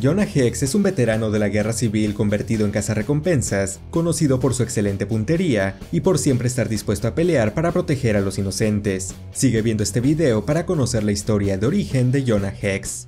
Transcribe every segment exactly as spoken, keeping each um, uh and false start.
Jonah Hex es un veterano de la Guerra Civil convertido en cazarrecompensas, conocido por su excelente puntería y por siempre estar dispuesto a pelear para proteger a los inocentes. Sigue viendo este video para conocer la historia de origen de Jonah Hex.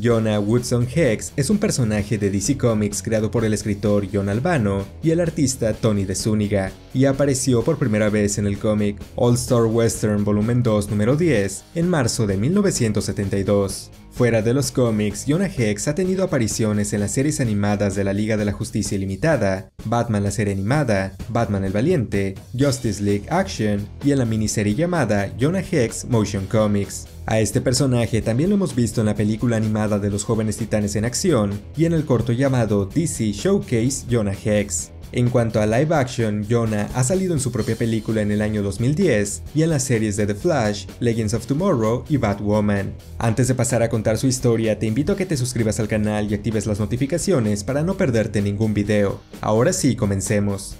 Jonah Woodson Hex es un personaje de D C Comics creado por el escritor John Albano y el artista Tony DeZuniga, y apareció por primera vez en el cómic All Star Western volumen dos número diez en marzo de mil novecientos setenta y dos. Fuera de los cómics, Jonah Hex ha tenido apariciones en las series animadas de la Liga de la Justicia Ilimitada, Batman la serie animada, Batman el Valiente, Justice League Action y en la miniserie llamada Jonah Hex Motion Comics. A este personaje también lo hemos visto en la película animada de Los Jóvenes Titanes en Acción y en el corto llamado D C Showcase Jonah Hex. En cuanto a live action, Jonah ha salido en su propia película en el año dos mil diez y en las series de The Flash, Legends of Tomorrow y Batwoman. Antes de pasar a contar su historia, te invito a que te suscribas al canal y actives las notificaciones para no perderte ningún video. Ahora sí, comencemos.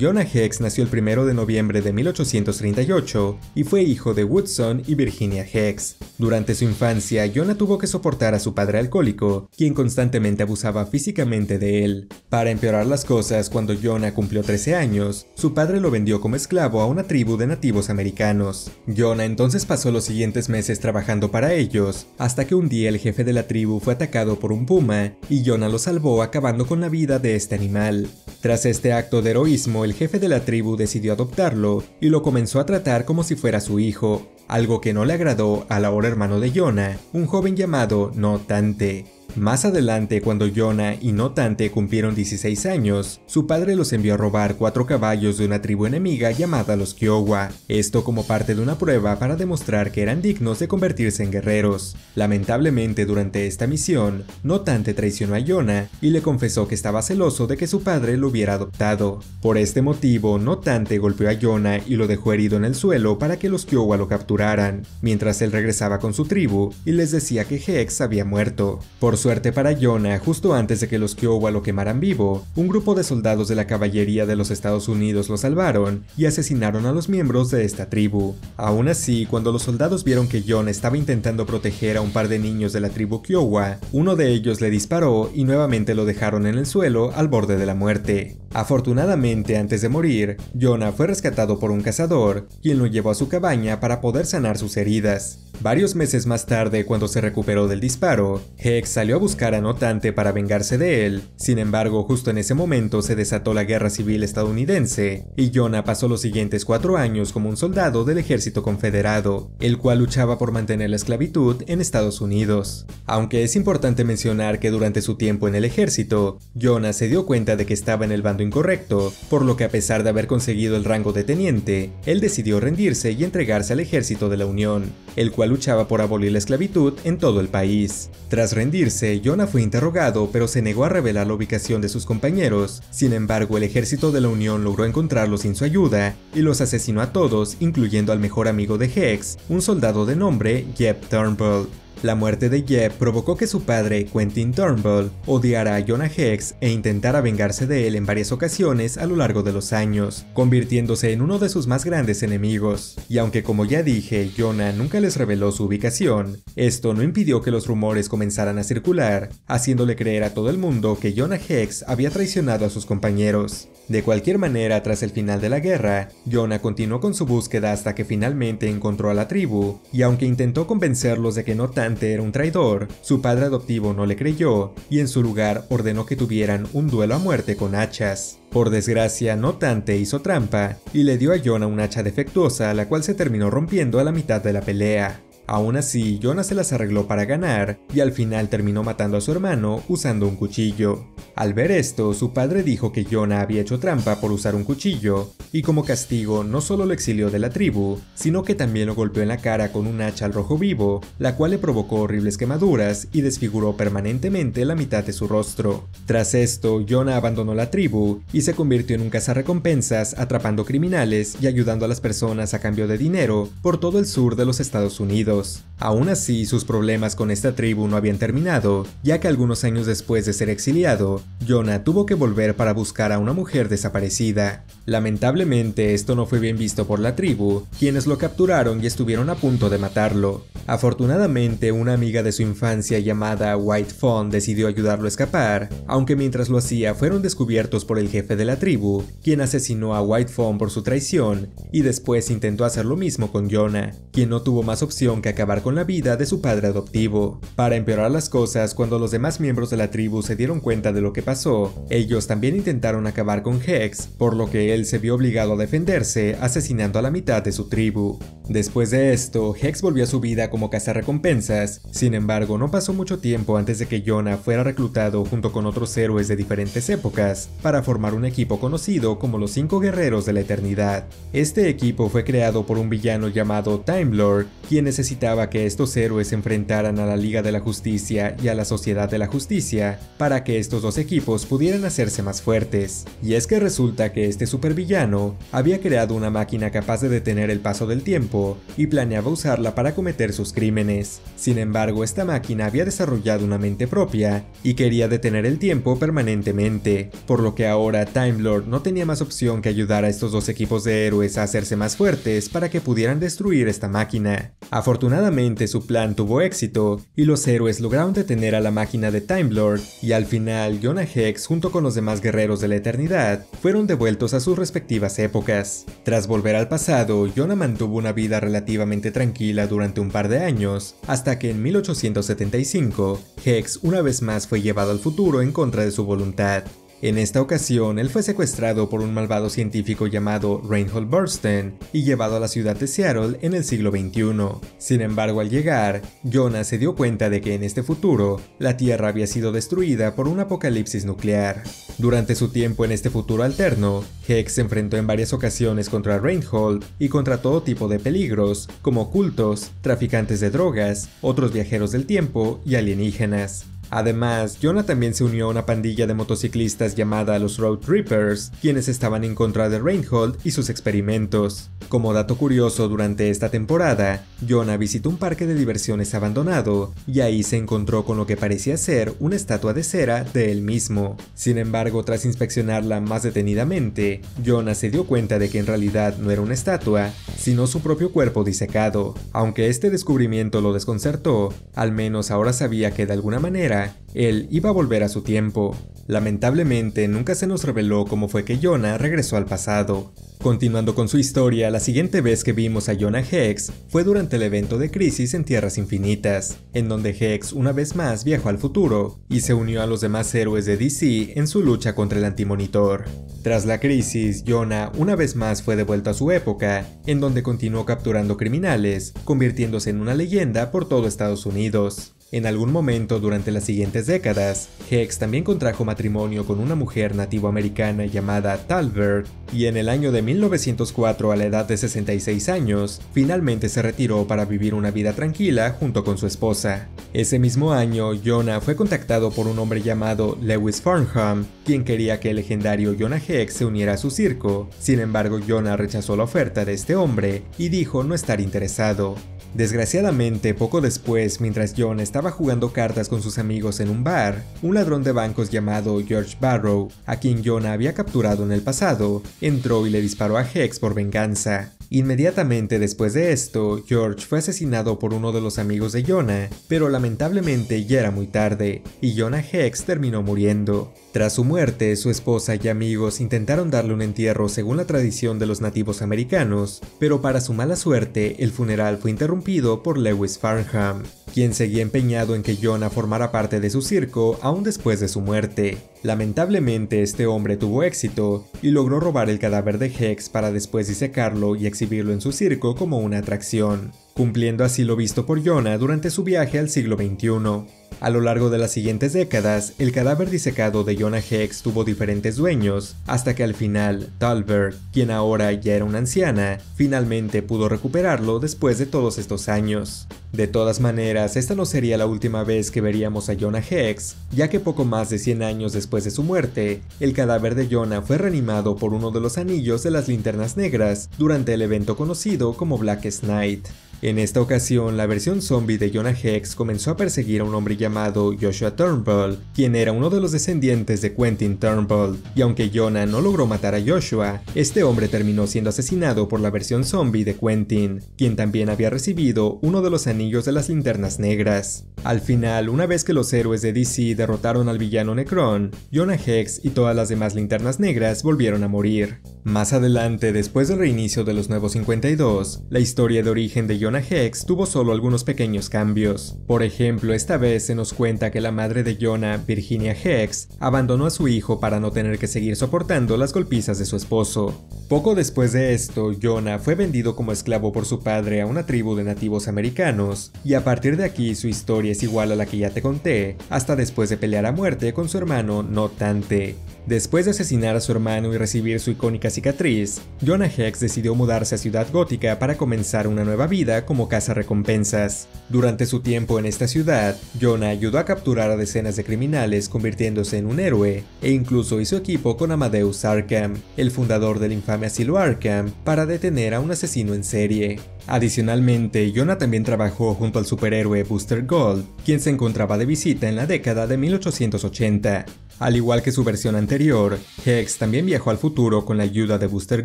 Jonah Hex nació el primero de noviembre de mil ochocientos treinta y ocho y fue hijo de Woodson y Virginia Hex. Durante su infancia, Jonah tuvo que soportar a su padre alcohólico, quien constantemente abusaba físicamente de él. Para empeorar las cosas, cuando Jonah cumplió trece años, su padre lo vendió como esclavo a una tribu de nativos americanos. Jonah entonces pasó los siguientes meses trabajando para ellos, hasta que un día el jefe de la tribu fue atacado por un puma y Jonah lo salvó acabando con la vida de este animal. Tras este acto de heroísmo, el jefe de la tribu decidió adoptarlo y lo comenzó a tratar como si fuera su hijo, algo que no le agradó al ahora hermano de Jonah, un joven llamado Notante. Más adelante, cuando Jonah y Notante cumplieron dieciséis años, su padre los envió a robar cuatro caballos de una tribu enemiga llamada los Kiowa, esto como parte de una prueba para demostrar que eran dignos de convertirse en guerreros. Lamentablemente, durante esta misión, Notante traicionó a Jonah y le confesó que estaba celoso de que su padre lo hubiera adoptado. Por este motivo, Notante golpeó a Jonah y lo dejó herido en el suelo para que los Kiowa lo capturaran, mientras él regresaba con su tribu y les decía que Hex había muerto. Por suerte para Jonah, justo antes de que los Kiowa lo quemaran vivo, un grupo de soldados de la caballería de los Estados Unidos lo salvaron y asesinaron a los miembros de esta tribu. Aún así, cuando los soldados vieron que Jonah estaba intentando proteger a un par de niños de la tribu Kiowa, uno de ellos le disparó y nuevamente lo dejaron en el suelo al borde de la muerte. Afortunadamente, antes de morir, Jonah fue rescatado por un cazador, quien lo llevó a su cabaña para poder sanar sus heridas. Varios meses más tarde, cuando se recuperó del disparo, Hex salió a buscar a Notante para vengarse de él. Sin embargo, justo en ese momento se desató la Guerra Civil estadounidense y Jonah pasó los siguientes cuatro años como un soldado del ejército confederado, el cual luchaba por mantener la esclavitud en Estados Unidos. Aunque es importante mencionar que durante su tiempo en el ejército, Jonah se dio cuenta de que estaba en el bando incorrecto, por lo que a pesar de haber conseguido el rango de teniente, él decidió rendirse y entregarse al ejército de la Unión, el cual luchaba por abolir la esclavitud en todo el país. Tras rendirse, Jonah fue interrogado, pero se negó a revelar la ubicación de sus compañeros. Sin embargo, el ejército de la Unión logró encontrarlos sin su ayuda y los asesinó a todos, incluyendo al mejor amigo de Hex, un soldado de nombre Jeb Turnbull. La muerte de Jeb provocó que su padre, Quentin Turnbull, odiara a Jonah Hex e intentara vengarse de él en varias ocasiones a lo largo de los años, convirtiéndose en uno de sus más grandes enemigos. Y aunque, como ya dije, Jonah nunca les reveló su ubicación, esto no impidió que los rumores comenzaran a circular, haciéndole creer a todo el mundo que Jonah Hex había traicionado a sus compañeros. De cualquier manera, tras el final de la guerra, Jonah continuó con su búsqueda hasta que finalmente encontró a la tribu, y aunque intentó convencerlos de que no tan era un traidor, su padre adoptivo no le creyó y en su lugar ordenó que tuvieran un duelo a muerte con hachas. Por desgracia, Notante hizo trampa y le dio a Jonah un hacha defectuosa, la cual se terminó rompiendo a la mitad de la pelea. Aún así, Jonah se las arregló para ganar y al final terminó matando a su hermano usando un cuchillo. Al ver esto, su padre dijo que Jonah había hecho trampa por usar un cuchillo y como castigo no solo lo exilió de la tribu, sino que también lo golpeó en la cara con un hacha al rojo vivo, la cual le provocó horribles quemaduras y desfiguró permanentemente la mitad de su rostro. Tras esto, Jonah abandonó la tribu y se convirtió en un cazarrecompensas, atrapando criminales y ayudando a las personas a cambio de dinero por todo el sur de los Estados Unidos. Unidos. Aún así, sus problemas con esta tribu no habían terminado, ya que algunos años después de ser exiliado, Jonah tuvo que volver para buscar a una mujer desaparecida. Lamentablemente, esto no fue bien visto por la tribu, quienes lo capturaron y estuvieron a punto de matarlo. Afortunadamente, una amiga de su infancia llamada White Fawn decidió ayudarlo a escapar, aunque mientras lo hacía fueron descubiertos por el jefe de la tribu, quien asesinó a White Fawn por su traición, y después intentó hacer lo mismo con Jonah, quien no tuvo más opción que acabar con la vida de su padre adoptivo. Para empeorar las cosas, cuando los demás miembros de la tribu se dieron cuenta de lo que pasó, ellos también intentaron acabar con Hex, por lo que él se vio obligado a defenderse, asesinando a la mitad de su tribu. Después de esto, Hex volvió a su vida como cazarrecompensas, sin embargo no pasó mucho tiempo antes de que Jonah fuera reclutado junto con otros héroes de diferentes épocas, para formar un equipo conocido como los Cinco Guerreros de la Eternidad. Este equipo fue creado por un villano llamado Time Lord, quien necesitaba que estos héroes enfrentaran a la Liga de la Justicia y a la Sociedad de la Justicia para que estos dos equipos pudieran hacerse más fuertes. Y es que resulta que este supervillano había creado una máquina capaz de detener el paso del tiempo y planeaba usarla para cometer sus crímenes. Sin embargo, esta máquina había desarrollado una mente propia y quería detener el tiempo permanentemente, por lo que ahora Time Lord no tenía más opción que ayudar a estos dos equipos de héroes a hacerse más fuertes para que pudieran destruir esta máquina. Afortunadamente, su plan tuvo éxito y los héroes lograron detener a la máquina de Time Lord, y al final Jonah Hex junto con los demás guerreros de la eternidad fueron devueltos a sus respectivas épocas. Tras volver al pasado, Jonah mantuvo una vida relativamente tranquila durante un par de años, hasta que en mil ochocientos setenta y cinco, Hex una vez más fue llevado al futuro en contra de su voluntad. En esta ocasión, él fue secuestrado por un malvado científico llamado Reinhold Bursten y llevado a la ciudad de Seattle en el siglo veintiuno. Sin embargo, al llegar, Jonah se dio cuenta de que en este futuro, la Tierra había sido destruida por un apocalipsis nuclear. Durante su tiempo en este futuro alterno, Hex se enfrentó en varias ocasiones contra Reinhold y contra todo tipo de peligros, como cultos, traficantes de drogas, otros viajeros del tiempo y alienígenas. Además, Jonah también se unió a una pandilla de motociclistas llamada los Road Reapers, quienes estaban en contra de Reinhold y sus experimentos. Como dato curioso, durante esta temporada, Jonah visitó un parque de diversiones abandonado y ahí se encontró con lo que parecía ser una estatua de cera de él mismo. Sin embargo, tras inspeccionarla más detenidamente, Jonah se dio cuenta de que en realidad no era una estatua, sino su propio cuerpo disecado. Aunque este descubrimiento lo desconcertó, al menos ahora sabía que de alguna manera él iba a volver a su tiempo. Lamentablemente, nunca se nos reveló cómo fue que Jonah regresó al pasado. Continuando con su historia, la siguiente vez que vimos a Jonah Hex fue durante el evento de Crisis en Tierras Infinitas, en donde Hex una vez más viajó al futuro y se unió a los demás héroes de D C en su lucha contra el Antimonitor. Tras la crisis, Jonah una vez más fue devuelto a su época, en donde continuó capturando criminales, convirtiéndose en una leyenda por todo Estados Unidos. En algún momento durante las siguientes décadas, Hex también contrajo matrimonio con una mujer nativoamericana llamada Talbert, y en el año de mil novecientos cuatro, a la edad de sesenta y seis años, finalmente se retiró para vivir una vida tranquila junto con su esposa. Ese mismo año, Jonah fue contactado por un hombre llamado Lewis Farnham, quien quería que el legendario Jonah Hex se uniera a su circo. Sin embargo, Jonah rechazó la oferta de este hombre y dijo no estar interesado. Desgraciadamente, poco después, mientras John estaba jugando cartas con sus amigos en un bar, un ladrón de bancos llamado George Barrow, a quien John había capturado en el pasado, entró y le disparó a Hex por venganza. Inmediatamente después de esto, George fue asesinado por uno de los amigos de Jonah, pero lamentablemente ya era muy tarde, y Jonah Hex terminó muriendo. Tras su muerte, su esposa y amigos intentaron darle un entierro según la tradición de los nativos americanos, pero para su mala suerte, el funeral fue interrumpido por Lewis Farnham, quien seguía empeñado en que Jonah formara parte de su circo aún después de su muerte. Lamentablemente, este hombre tuvo éxito y logró robar el cadáver de Hex para después disecarlo y exhibirlo en su circo como una atracción, cumpliendo así lo visto por Jonah durante su viaje al siglo veintiuno. A lo largo de las siguientes décadas, el cadáver disecado de Jonah Hex tuvo diferentes dueños, hasta que al final, Talbert, quien ahora ya era una anciana, finalmente pudo recuperarlo después de todos estos años. De todas maneras, esta no sería la última vez que veríamos a Jonah Hex, ya que poco más de cien años después de su muerte, el cadáver de Jonah fue reanimado por uno de los anillos de las Linternas Negras durante el evento conocido como Blackest Night. En esta ocasión, la versión zombie de Jonah Hex comenzó a perseguir a un hombre llamado Joshua Turnbull, quien era uno de los descendientes de Quentin Turnbull, y aunque Jonah no logró matar a Joshua, este hombre terminó siendo asesinado por la versión zombie de Quentin, quien también había recibido uno de los anillos de las Linternas Negras. Al final, una vez que los héroes de D C derrotaron al villano Necron, Jonah Hex y todas las demás Linternas Negras volvieron a morir. Más adelante, después del reinicio de los Nuevos cincuenta y dos, la historia de origen de Jonah Hex tuvo solo algunos pequeños cambios. Por ejemplo, esta vez se nos cuenta que la madre de Jonah, Virginia Hex, abandonó a su hijo para no tener que seguir soportando las golpizas de su esposo. Poco después de esto, Jonah fue vendido como esclavo por su padre a una tribu de nativos americanos, y a partir de aquí su historia es igual a la que ya te conté, hasta después de pelear a muerte con su hermano Notante. Después de asesinar a su hermano y recibir su icónica cicatriz, Jonah Hex decidió mudarse a Ciudad Gótica para comenzar una nueva vida como cazarrecompensas. Durante su tiempo en esta ciudad, Jonah ayudó a capturar a decenas de criminales convirtiéndose en un héroe, e incluso hizo equipo con Amadeus Arkham, el fundador del infame asilo Arkham, para detener a un asesino en serie. Adicionalmente, Jonah también trabajó junto al superhéroe Booster Gold, quien se encontraba de visita en la década de mil ochocientos ochenta. Al igual que su versión anterior, Hex también viajó al futuro con la ayuda de Booster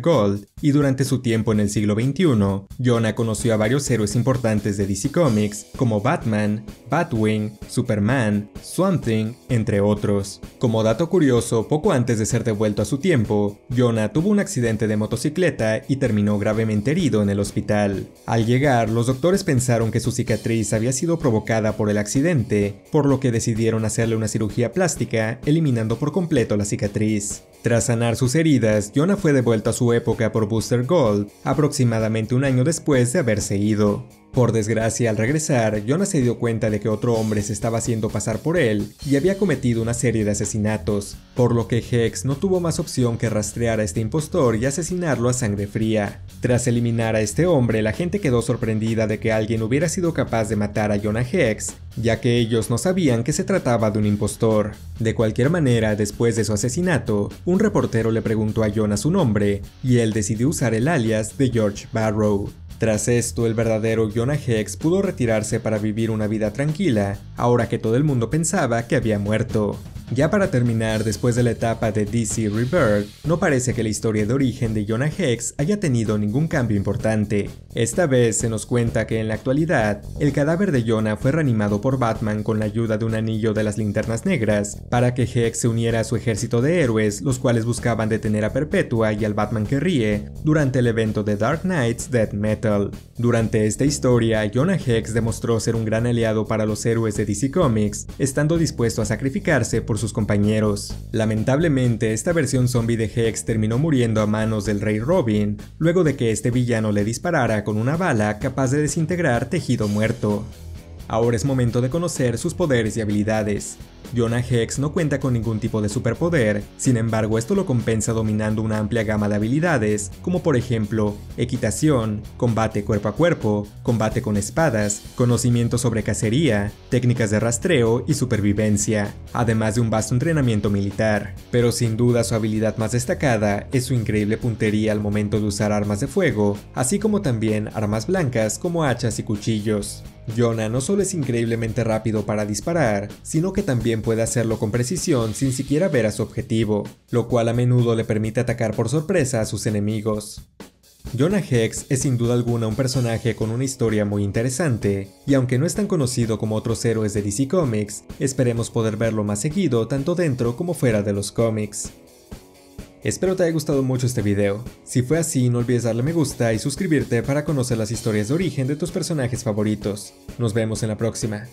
Gold, y durante su tiempo en el siglo veintiuno, Jonah conoció a varios héroes importantes de D C Comics, como Batman, Batwing, Superman, Swamp Thing, entre otros. Como dato curioso, poco antes de ser devuelto a su tiempo, Jonah tuvo un accidente de motocicleta y terminó gravemente herido en el hospital. Al llegar, los doctores pensaron que su cicatriz había sido provocada por el accidente, por lo que decidieron hacerle una cirugía plástica, eliminando eliminando por completo la cicatriz. Tras sanar sus heridas, Jonah fue devuelto a su época por Booster Gold, aproximadamente un año después de haberse ido. Por desgracia, al regresar, Jonah se dio cuenta de que otro hombre se estaba haciendo pasar por él y había cometido una serie de asesinatos, por lo que Hex no tuvo más opción que rastrear a este impostor y asesinarlo a sangre fría. Tras eliminar a este hombre, la gente quedó sorprendida de que alguien hubiera sido capaz de matar a Jonah Hex, ya que ellos no sabían que se trataba de un impostor. De cualquier manera, después de su asesinato, un reportero le preguntó a Jonah su nombre, y él decidió usar el alias de George Barrow. Tras esto, el verdadero Jonah Hex pudo retirarse para vivir una vida tranquila, ahora que todo el mundo pensaba que había muerto. Ya para terminar, después de la etapa de D C Rebirth, no parece que la historia de origen de Jonah Hex haya tenido ningún cambio importante. Esta vez se nos cuenta que en la actualidad, el cadáver de Jonah fue reanimado por Batman con la ayuda de un anillo de las Linternas Negras, para que Hex se uniera a su ejército de héroes, los cuales buscaban detener a Perpetua y al Batman que ríe, durante el evento de Dark Knight's Death Metal. Durante esta historia, Jonah Hex demostró ser un gran aliado para los héroes de D C Comics, estando dispuesto a sacrificarse por sus compañeros. Lamentablemente, esta versión zombie de Hex terminó muriendo a manos del Rey Robin, luego de que este villano le disparara con una bala capaz de desintegrar tejido muerto. Ahora es momento de conocer sus poderes y habilidades. Jonah Hex no cuenta con ningún tipo de superpoder, sin embargo esto lo compensa dominando una amplia gama de habilidades, como por ejemplo, equitación, combate cuerpo a cuerpo, combate con espadas, conocimiento sobre cacería, técnicas de rastreo y supervivencia, además de un vasto entrenamiento militar. Pero sin duda su habilidad más destacada es su increíble puntería al momento de usar armas de fuego, así como también armas blancas como hachas y cuchillos. Jonah no solo es increíblemente rápido para disparar, sino que también puede hacerlo con precisión sin siquiera ver a su objetivo, lo cual a menudo le permite atacar por sorpresa a sus enemigos. Jonah Hex es sin duda alguna un personaje con una historia muy interesante, y aunque no es tan conocido como otros héroes de D C Comics, esperemos poder verlo más seguido tanto dentro como fuera de los cómics. Espero te haya gustado mucho este video. Si fue así, no olvides darle me gusta y suscribirte para conocer las historias de origen de tus personajes favoritos. Nos vemos en la próxima.